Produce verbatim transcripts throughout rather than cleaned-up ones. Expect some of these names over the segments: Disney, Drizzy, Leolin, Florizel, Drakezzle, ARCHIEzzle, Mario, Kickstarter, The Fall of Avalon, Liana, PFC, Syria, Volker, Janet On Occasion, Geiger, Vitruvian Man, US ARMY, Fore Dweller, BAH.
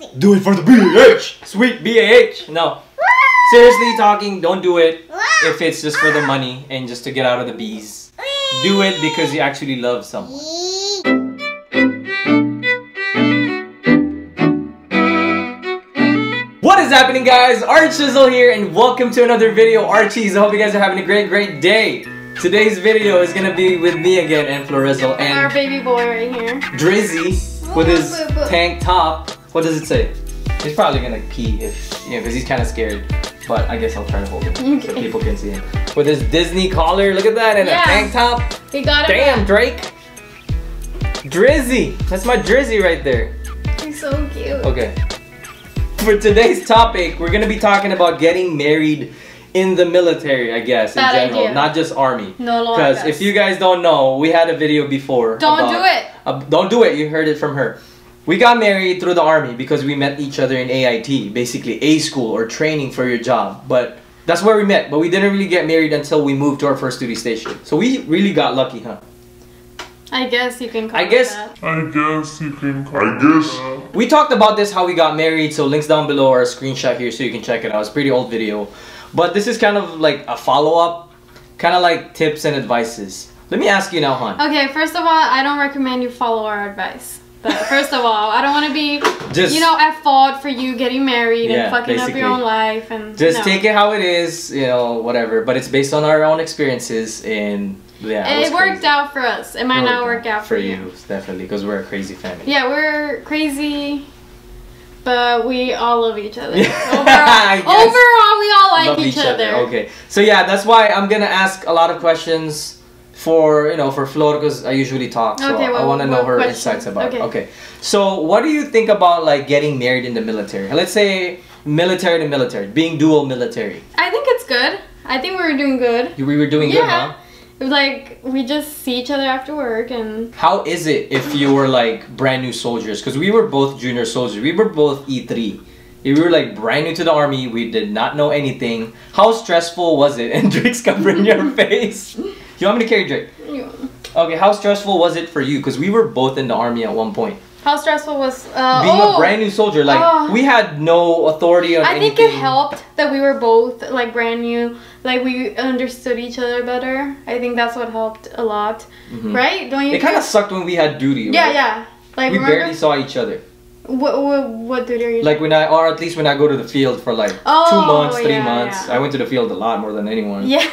nothing. Do it for the B A H. Sweet B A H. No. Seriously talking, don't do it if it's just for the money and just to get out of the bees. Do it because you actually love someone. What is happening, guys? ARCHIEzzle here and welcome to another video. ARCHIEzzle, I hope you guys are having a great, great day. Today's video is gonna be with me again and Florizel and our baby boy right here, Drizzy, with his tank top. What does it say? He's probably gonna pee if you know, because he's kind of scared. But I guess I'll try to hold him okay, so people can see him with his Disney collar. Look at that and yeah. a tank top. He got it. Damn back. Drake, Drizzy, that's my Drizzy right there. He's so cute. Okay. For today's topic, we're gonna be talking about getting married in the military, I guess, Bad in general, idea. not just army. No, because if you guys don't know, we had a video before. Don't about, do it. Uh, don't do it. You heard it from her. We got married through the army because we met each other in A I T, basically A school or training for your job. But that's where we met. But we didn't really get married until we moved to our first duty station. So we really got lucky, huh? I guess you can call I guess, that. I guess you can call I guess. That. We talked about this, how we got married. So links down below are a screenshot here so you can check it out. It's a pretty old video. But this is kind of like a follow-up, kind of like tips and advices. Let me ask you now, hon. Okay, first of all, I don't recommend you follow our advice. But first of all, I don't want to be, just, you know, at fault for you getting married yeah, and fucking basically. up your own life. and Just no. take it how it is, you know, whatever. But it's based on our own experiences and... Yeah, it, it worked crazy. out for us. It might it not work out for, for you. you. Definitely, because we're a crazy family. Yeah, we're crazy... But we all love each other. Overall, overall we all like love each, each other. other. Okay. So yeah, that's why I'm gonna ask a lot of questions for you know for Flor, because I usually talk. So okay, well, I want to know her questions? insights about okay. it. Okay. So what do you think about like getting married in the military? Let's say military to military, being dual military. I think it's good. I think we were doing good. We were doing yeah. good, huh? It was like, we just see each other after work and... How is it if you were like brand new soldiers? Because we were both junior soldiers. We were both E three. We were like brand new to the army. We did not know anything. How stressful was it? And Drake's covering your face. You want me to carry Drake? Yeah. Okay, how stressful was it for you? Because we were both in the army at one point. How stressful was... Uh, Being oh, a brand new soldier. Like, oh. we had no authority on I anything. I think it helped that we were both like brand new. Like, we understood each other better. I think that's what helped a lot. Mm-hmm. Right? Don't you It kind of sucked when we had duty. Yeah, right? yeah. Like, we remember? barely saw each other. What, what, what duty are you Like, doing? when I... Or at least when I go to the field for like oh, two months, three yeah, months. Yeah. I went to the field a lot more than anyone. Yeah.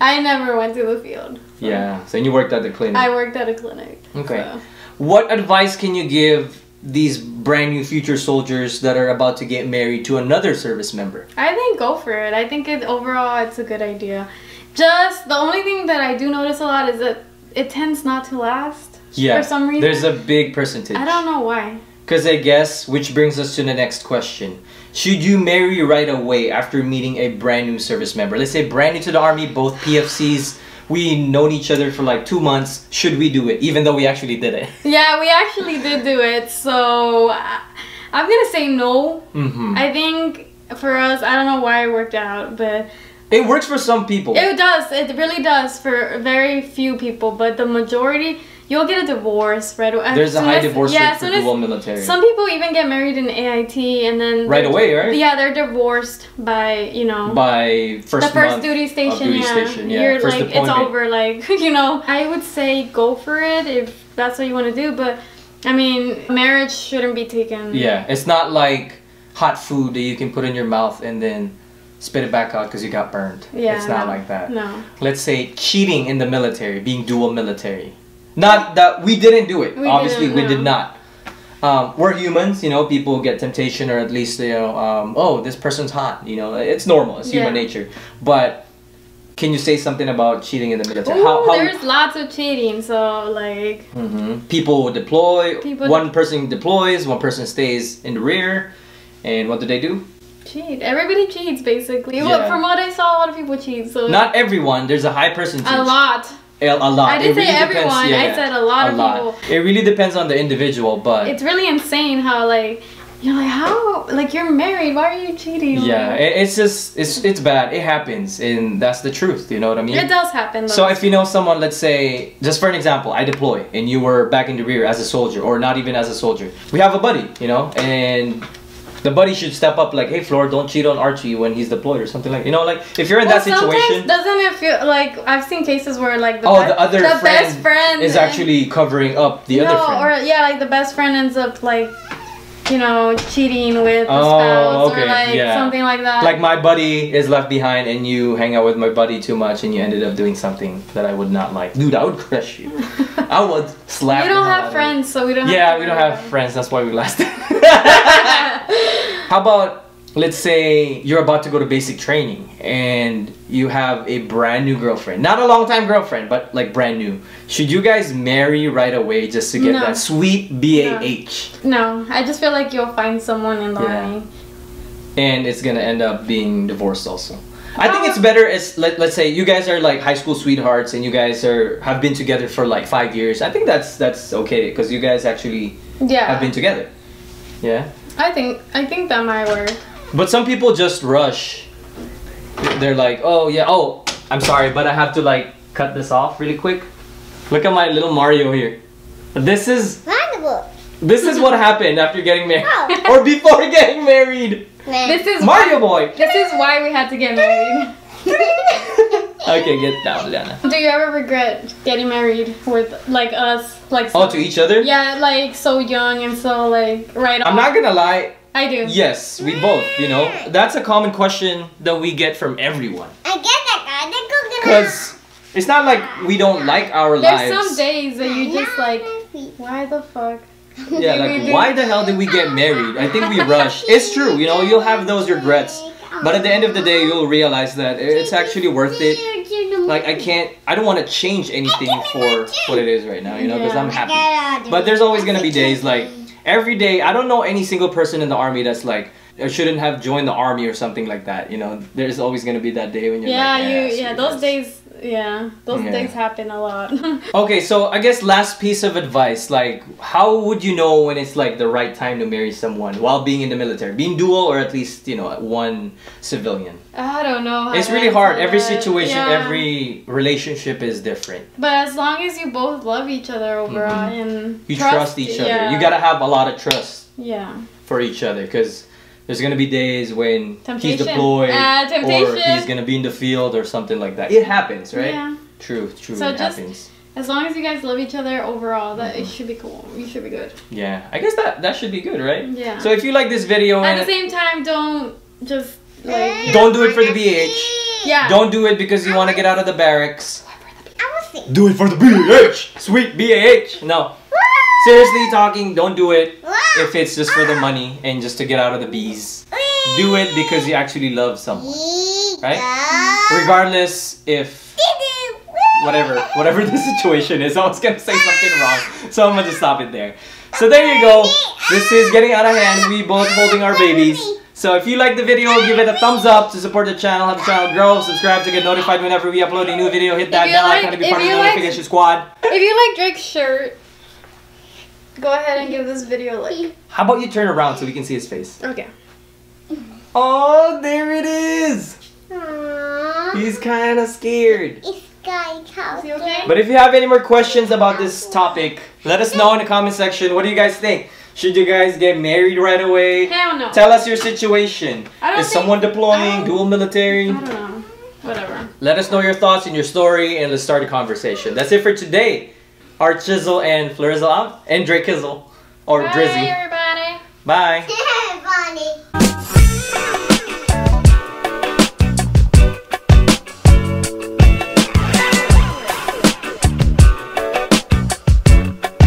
I never went to the field. So. Yeah. So, and you worked at the clinic. I worked at a clinic. Okay. So. What advice can you give these brand new future soldiers that are about to get married to another service member? I think go for it. I think it, overall it's a good idea. Just the only thing that I do notice a lot is that it tends not to last yeah, for some reason. There's a big percentage. I don't know why. Because I guess, which brings us to the next question. Should you marry right away after meeting a brand new service member? Let's say brand new to the army, both P F Cs. We've known each other for like two months. Should we do it? Even though we actually did it. Yeah, we actually did do it. So I'm gonna say no. Mm-hmm. I think for us, I don't know why it worked out, but it works for some people. It does. It really does for very few people, but the majority, you'll get a divorce right away. There's a high divorce rate for dual military. Some people even get married in A I T and then right away, right? Yeah, they're divorced by you know by first the first duty station. Duty yeah, station, yeah. You're first like it's over. Like you know, I would say go for it if that's what you want to do. But I mean, marriage shouldn't be taken. Yeah, it's not like hot food that you can put in your mouth and then spit it back out because you got burned. Yeah, it's not no, like that. No. Let's say cheating in the military, being dual military. Not that we didn't do it. We Obviously, we no. did not. Um, we're humans, you know. People get temptation, or at least you know. Um, oh, this person's hot. You know, it's normal. It's yeah. human nature. But can you say something about cheating in the military? Ooh, how, how there's lots of cheating. So like, mm-hmm. people deploy. People one de person deploys. One person stays in the rear. And what do they do? Cheat. Everybody cheats, basically. Yeah. Well, from what I saw, a lot of people cheat. So not everyone. There's a high percentage. A lot. A lot. I didn't really say everyone. Depends, yeah, I said a lot a of lot. people. It really depends on the individual, but... It's really insane how, like, You're like, how? Like, you're married. Why are you cheating? Yeah, like, it's just, it's it's bad. It happens, and that's the truth. You know what I mean? It does happen. So if you know someone, let's say, just for an example, I deploy, and you were back in the rear as a soldier, or not even as a soldier. We have a buddy, you know, and the buddy should step up, like, hey, Flor, don't cheat on Archie when he's deployed or something like. You know, like if you're in well, that situation. Doesn't it feel like I've seen cases where like the, oh, best, the, other the friend best friend is actually covering up the no, other friend. Or yeah, like the best friend ends up like, you know, cheating with a oh, spouse okay. or like yeah. something like that. Like my buddy is left behind and you hang out with my buddy too much and you ended up doing something that I would not like. Dude, I would crush you. I would slap you. We don't have friends, so we don't yeah, have Yeah, we don't have friends. That's why we lasted. How about, let's say you're about to go to basic training and you have a brand new girlfriend. Not a long time girlfriend, but like brand new. Should you guys marry right away just to get no. that sweet B A H? No. no, I just feel like you'll find someone in the yeah. army. And it's gonna end up being divorced also. I think it's better as let, let's say you guys are like high school sweethearts and you guys are have been together for like five years. I think that's that's okay because you guys actually yeah. have been together. Yeah. I think I think that might work. But some people just rush. They're like, oh yeah, oh, I'm sorry, but I have to like cut this off really quick. Look at my little Mario here. This is Wonderful. This is what happened after getting married oh. or before getting married. This is Mario why, boy. This is why we had to get married. Okay, get down, Liana. Do you ever regret getting married with like us, like so, oh, to each other? Yeah, like so young and so like right. I'm off. not gonna lie. I do. Yes, we both, you know. That's a common question that we get from everyone. I get that. Because it's not like we don't like our lives. There's some days that you just like, why the fuck? Yeah, like, why the hell did we get married? I think we rushed. It's true, you know, you'll have those regrets. But at the end of the day, you'll realize that it's actually worth it. Like, I can't, I don't want to change anything for what it is right now, you know, because I'm happy. But there's always going to be days like, every day, I don't know any single person in the army that's like, I shouldn't have joined the army or something like that. You know, there's always gonna be that day when you're yeah, like, yeah, you, yeah, those days, yeah, those yeah. days happen a lot. Okay, so I guess last piece of advice, like, how would you know when it's like the right time to marry someone while being in the military, being dual or at least you know one civilian? I don't know. How it's really hard. That. Every situation, yeah. every relationship is different. But as long as you both love each other overall mm-hmm. and you trust, trust each other, yeah. you gotta have a lot of trust. Yeah. For each other, because there's gonna be days when temptation. he's deployed uh, or he's gonna be in the field or something like that. It happens, right? Yeah. True, true. So it just, happens. As long as you guys love each other overall, that mm-hmm. it should be cool. You should be good. Yeah, I guess that that should be good, right? Yeah. So if you like this video, at and the same time, don't just like don't do it for the B H. Yeah. Don't do it because you want to get out of the barracks. Do it for the B H. Sweet B H. No. Seriously talking, don't do it if it's just for the money and just to get out of the bees. Do it because you actually love someone, right? Regardless if whatever, whatever the situation is, I was gonna say something wrong, so I'm gonna stop it there. So there you go. This is Getting Out of Hand. We both holding our babies. So if you like the video, give it a thumbs up to support the channel, help the channel grow, subscribe to get notified whenever we upload a new video, hit that bell icon to be part of the notification squad. If you like Drake's shirt, go ahead and give this video a like. How about you turn around so we can see his face? Okay. Oh, there it is! Aww. He's kind of scared. It's is he okay? But if you have any more questions about this topic, let us know in the comment section. What do you guys think? Should you guys get married right away? Hell no. Tell us your situation. I don't is someone deploying, dual military? I don't know. Whatever. Let us know your thoughts and your story and let's start a conversation. That's it for today. ARCHIEzzle and Florizel out, and Drakezzle, or Bye, Drizzy. Bye, everybody. Bye.